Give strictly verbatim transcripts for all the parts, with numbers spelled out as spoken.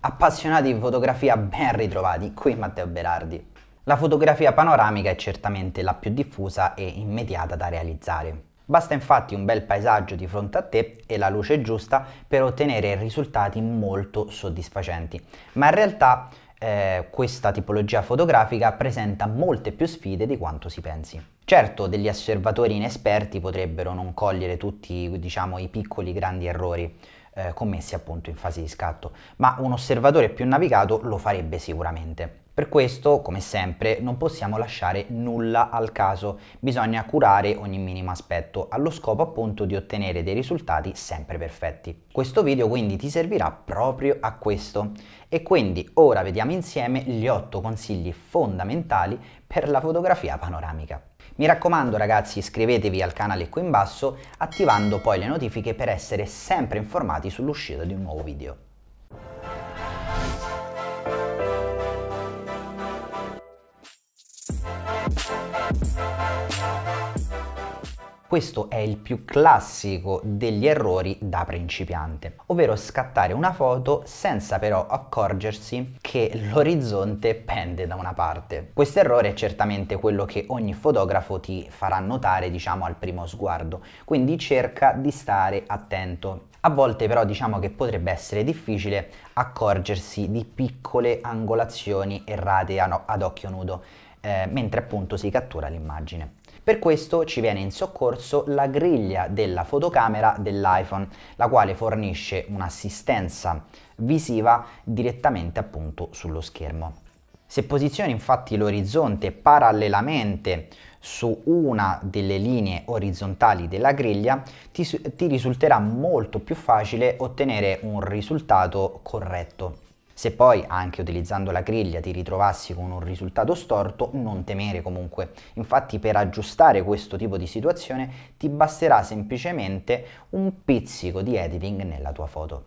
Appassionati di fotografia, ben ritrovati, qui Matteo Berardi. La fotografia panoramica è certamente la più diffusa e immediata da realizzare. Basta infatti un bel paesaggio di fronte a te e la luce giusta per ottenere risultati molto soddisfacenti, ma in realtà eh, questa tipologia fotografica presenta molte più sfide di quanto si pensi. Certo, degli osservatori inesperti potrebbero non cogliere tutti, diciamo, i piccoli grandi errori eh, commessi appunto in fase di scatto, ma un osservatore più navigato lo farebbe sicuramente. Per questo, come sempre, non possiamo lasciare nulla al caso, bisogna curare ogni minimo aspetto, allo scopo appunto di ottenere dei risultati sempre perfetti. Questo video quindi ti servirà proprio a questo. E quindi ora vediamo insieme gli otto consigli fondamentali per la fotografia panoramica. Mi raccomando ragazzi, iscrivetevi al canale qui in basso, attivando poi le notifiche per essere sempre informati sull'uscita di un nuovo video. Questo è il più classico degli errori da principiante, ovvero scattare una foto senza però accorgersi che l'orizzonte pende da una parte. Questo errore è certamente quello che ogni fotografo ti farà notare, diciamo, al primo sguardo, quindi cerca di stare attento. A volte però diciamo che potrebbe essere difficile accorgersi di piccole angolazioni errate ad occhio nudo, eh, mentre appunto si cattura l'immagine. Per questo ci viene in soccorso la griglia della fotocamera dell'iPhone, la quale fornisce un'assistenza visiva direttamente appunto sullo schermo. Se posizioni infatti l'orizzonte parallelamente su una delle linee orizzontali della griglia, ti, ti risulterà molto più facile ottenere un risultato corretto. Se poi, anche utilizzando la griglia, ti ritrovassi con un risultato storto, non temere comunque. Infatti, per aggiustare questo tipo di situazione, ti basterà semplicemente un pizzico di editing nella tua foto.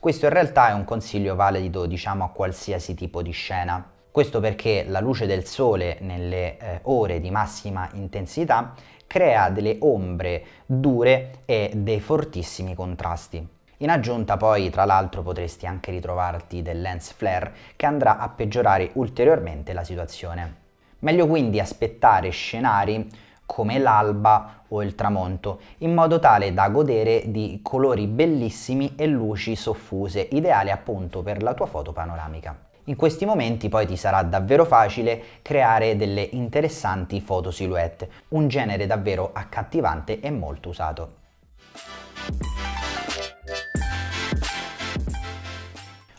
Questo in realtà è un consiglio valido, diciamo, a qualsiasi tipo di scena. Questo perché la luce del sole nelle eh, ore di massima intensità crea delle ombre dure e dei fortissimi contrasti. In aggiunta poi, tra l'altro, potresti anche ritrovarti del lens flare che andrà a peggiorare ulteriormente la situazione. Meglio quindi aspettare scenari come l'alba o il tramonto, in modo tale da godere di colori bellissimi e luci soffuse, ideali appunto per la tua foto panoramica. In questi momenti poi ti sarà davvero facile creare delle interessanti foto silhouette, un genere davvero accattivante e molto usato.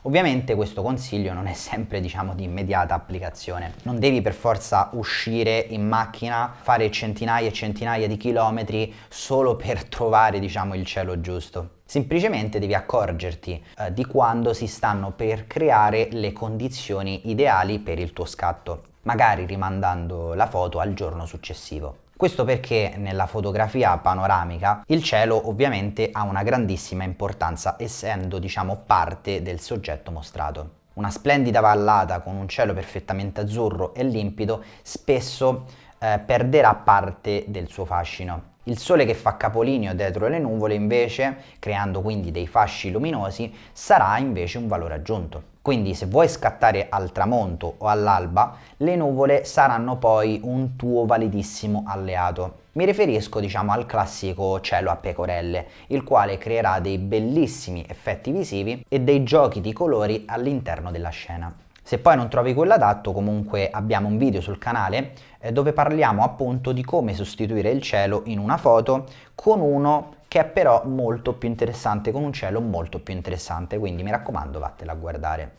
Ovviamente questo consiglio non è sempre, diciamo, di immediata applicazione. Non devi per forza uscire in macchina, fare centinaia e centinaia di chilometri solo per trovare, diciamo, il cielo giusto. Semplicemente devi accorgerti eh, di quando si stanno per creare le condizioni ideali per il tuo scatto, magari rimandando la foto al giorno successivo. Questo perché nella fotografia panoramica il cielo ovviamente ha una grandissima importanza, essendo, diciamo, parte del soggetto mostrato. Una splendida vallata con un cielo perfettamente azzurro e limpido spesso eh, perderà parte del suo fascino. Il sole che fa capolineo dietro le nuvole, invece, creando quindi dei fasci luminosi, sarà invece un valore aggiunto. Quindi se vuoi scattare al tramonto o all'alba, le nuvole saranno poi un tuo validissimo alleato. Mi riferisco, diciamo, al classico cielo a pecorelle, il quale creerà dei bellissimi effetti visivi e dei giochi di colori all'interno della scena. Se poi non trovi quello adatto, comunque abbiamo un video sul canale eh, dove parliamo appunto di come sostituire il cielo in una foto con uno che è però molto più interessante, con un cielo molto più interessante, quindi mi raccomando, vattela a guardare.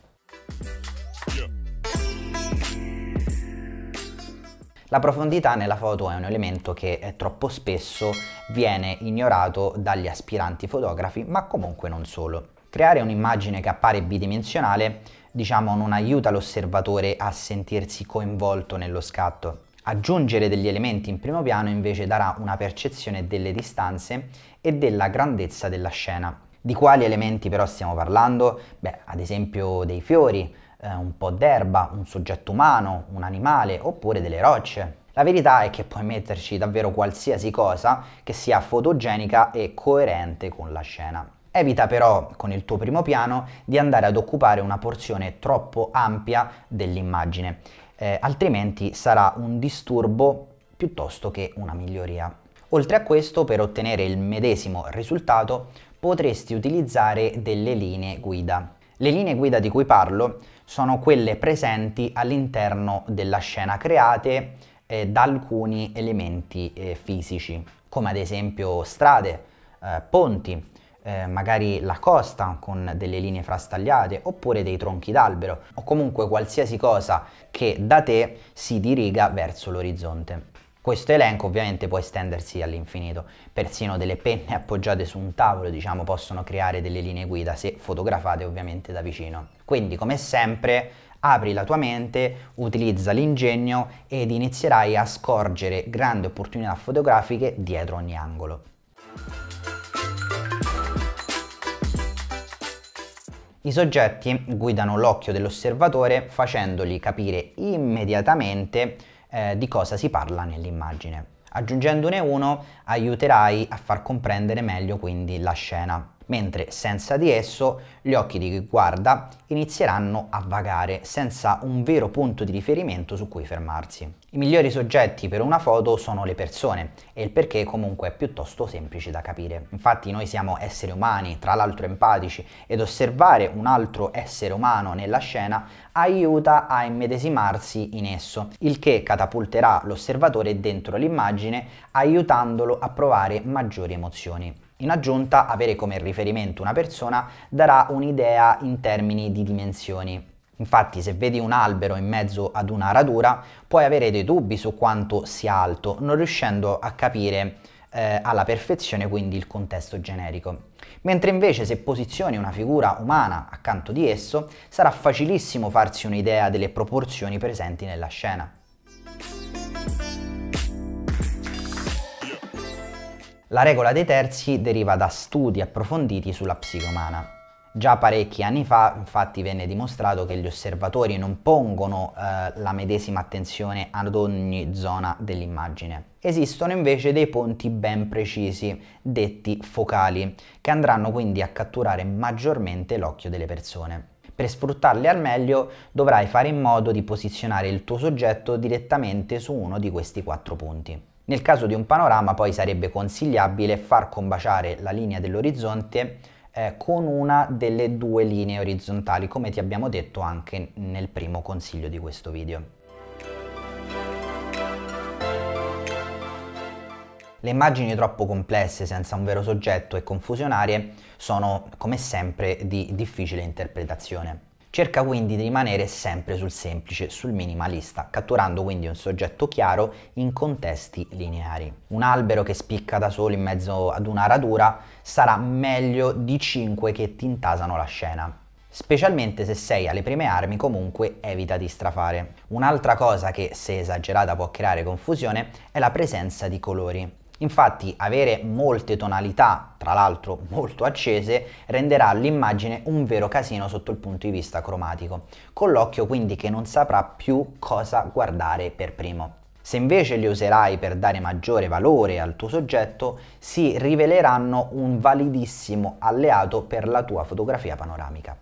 La profondità nella foto è un elemento che troppo spesso viene ignorato dagli aspiranti fotografi, ma comunque non solo. Creare un'immagine che appare bidimensionale, diciamo, non aiuta l'osservatore a sentirsi coinvolto nello scatto. Aggiungere degli elementi in primo piano invece darà una percezione delle distanze e della grandezza della scena. Di quali elementi però stiamo parlando? Beh, ad esempio dei fiori, eh, un po' d'erba, un soggetto umano, un animale oppure delle rocce. La verità è che puoi metterci davvero qualsiasi cosa che sia fotogenica e coerente con la scena. Evita però, con il tuo primo piano, di andare ad occupare una porzione troppo ampia dell'immagine, eh, altrimenti sarà un disturbo piuttosto che una miglioria. Oltre a questo, per ottenere il medesimo risultato, potresti utilizzare delle linee guida. Le linee guida di cui parlo sono quelle presenti all'interno della scena create eh, da alcuni elementi eh, fisici, come ad esempio strade, eh, ponti, eh, magari la costa con delle linee frastagliate, oppure dei tronchi d'albero, o comunque qualsiasi cosa che da te si diriga verso l'orizzonte. Questo elenco ovviamente può estendersi all'infinito, persino delle penne appoggiate su un tavolo, diciamo, possono creare delle linee guida se fotografate ovviamente da vicino. Quindi, come sempre, apri la tua mente, utilizza l'ingegno ed inizierai a scorgere grandi opportunità fotografiche dietro ogni angolo. I soggetti guidano l'occhio dell'osservatore facendogli capire immediatamente Eh, di cosa si parla nell'immagine. Aggiungendone uno aiuterai a far comprendere meglio quindi la scena, mentre senza di esso gli occhi di chi guarda inizieranno a vagare senza un vero punto di riferimento su cui fermarsi. I migliori soggetti per una foto sono le persone, e il perché comunque è piuttosto semplice da capire. Infatti noi siamo esseri umani, tra l'altro empatici, ed osservare un altro essere umano nella scena aiuta a immedesimarsi in esso, il che catapulterà l'osservatore dentro l'immagine aiutandolo a provare maggiori emozioni. In aggiunta, avere come riferimento una persona darà un'idea in termini di dimensioni. Infatti, se vedi un albero in mezzo ad una radura, puoi avere dei dubbi su quanto sia alto, non riuscendo a capire eh, alla perfezione quindi il contesto generico. Mentre invece se posizioni una figura umana accanto di esso, sarà facilissimo farsi un'idea delle proporzioni presenti nella scena. La regola dei terzi deriva da studi approfonditi sulla psiche umana. Già parecchi anni fa, infatti, venne dimostrato che gli osservatori non pongono eh, la medesima attenzione ad ogni zona dell'immagine. Esistono invece dei punti ben precisi, detti focali, che andranno quindi a catturare maggiormente l'occhio delle persone. Per sfruttarli al meglio dovrai fare in modo di posizionare il tuo soggetto direttamente su uno di questi quattro punti. Nel caso di un panorama poi sarebbe consigliabile far combaciare la linea dell'orizzonte eh, con una delle due linee orizzontali, come ti abbiamo detto anche nel primo consiglio di questo video. Le immagini troppo complesse, senza un vero soggetto e confusionarie, sono come sempre di difficile interpretazione. Cerca quindi di rimanere sempre sul semplice, sul minimalista, catturando quindi un soggetto chiaro in contesti lineari. Un albero che spicca da solo in mezzo ad una radura sarà meglio di cinque che ti intasano la scena. Specialmente se sei alle prime armi, comunque evita di strafare. Un'altra cosa che, se esagerata, può creare confusione è la presenza di colori. Infatti, avere molte tonalità, tra l'altro molto accese, renderà all'immagine un vero casino sotto il punto di vista cromatico, con l'occhio quindi che non saprà più cosa guardare per primo. Se invece li userai per dare maggiore valore al tuo soggetto, si riveleranno un validissimo alleato per la tua fotografia panoramica.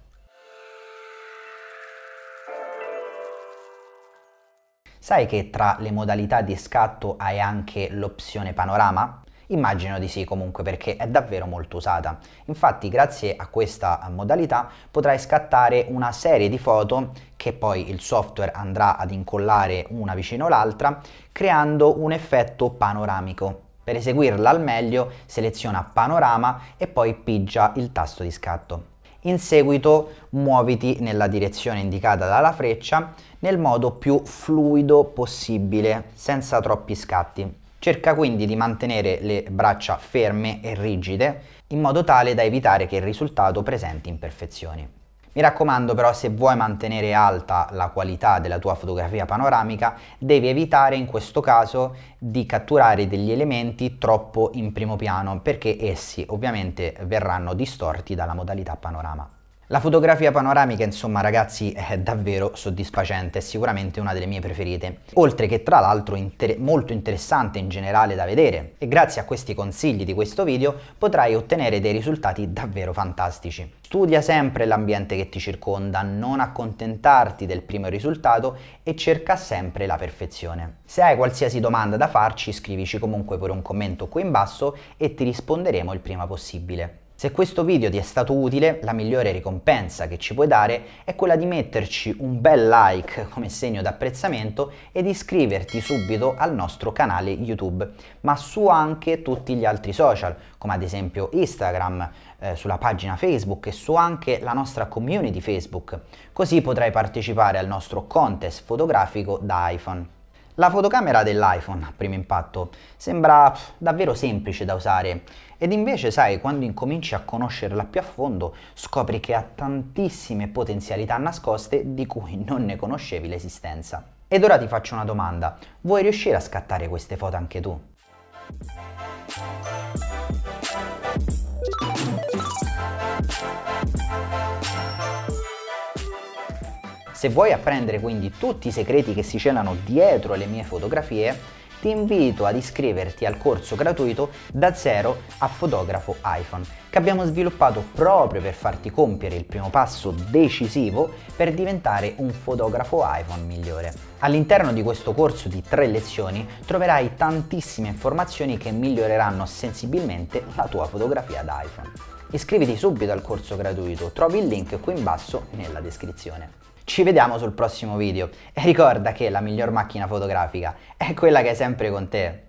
Sai che tra le modalità di scatto hai anche l'opzione panorama? Immagino di sì, comunque, perché è davvero molto usata. Infatti, grazie a questa modalità potrai scattare una serie di foto che poi il software andrà ad incollare una vicino all'altra, creando un effetto panoramico. Per eseguirla al meglio, seleziona panorama e poi piggia il tasto di scatto. In seguito muoviti nella direzione indicata dalla freccia nel modo più fluido possibile, senza troppi scatti. Cerca quindi di mantenere le braccia ferme e rigide, in modo tale da evitare che il risultato presenti imperfezioni. Mi raccomando però, se vuoi mantenere alta la qualità della tua fotografia panoramica, devi evitare in questo caso di catturare degli elementi troppo in primo piano, perché essi ovviamente verranno distorti dalla modalità panorama. La fotografia panoramica, insomma ragazzi, è davvero soddisfacente, è sicuramente una delle mie preferite, oltre che tra l'altro inter- molto interessante in generale da vedere, e grazie a questi consigli di questo video potrai ottenere dei risultati davvero fantastici. Studia sempre l'ambiente che ti circonda, non accontentarti del primo risultato e cerca sempre la perfezione. Se hai qualsiasi domanda da farci, scrivici comunque pure un commento qui in basso e ti risponderemo il prima possibile. Se questo video ti è stato utile, la migliore ricompensa che ci puoi dare è quella di metterci un bel like come segno d'apprezzamento ed iscriverti subito al nostro canale YouTube, ma su anche tutti gli altri social, come ad esempio Instagram, eh, sulla pagina Facebook e su anche la nostra community Facebook, così potrai partecipare al nostro contest fotografico da iPhone. La fotocamera dell'iPhone a primo impatto sembra pff, davvero semplice da usare ed invece, sai, quando incominci a conoscerla più a fondo scopri che ha tantissime potenzialità nascoste di cui non ne conoscevi l'esistenza. Ed ora ti faccio una domanda: vuoi riuscire a scattare queste foto anche tu? Se vuoi apprendere quindi tutti i segreti che si celano dietro le mie fotografie, ti invito ad iscriverti al corso gratuito Da Zero a Fotografo iPhone, che abbiamo sviluppato proprio per farti compiere il primo passo decisivo per diventare un fotografo iPhone migliore. All'interno di questo corso di tre lezioni troverai tantissime informazioni che miglioreranno sensibilmente la tua fotografia da iPhone. Iscriviti subito al corso gratuito, trovi il link qui in basso nella descrizione. Ci vediamo sul prossimo video e ricorda che la miglior macchina fotografica è quella che è sempre con te.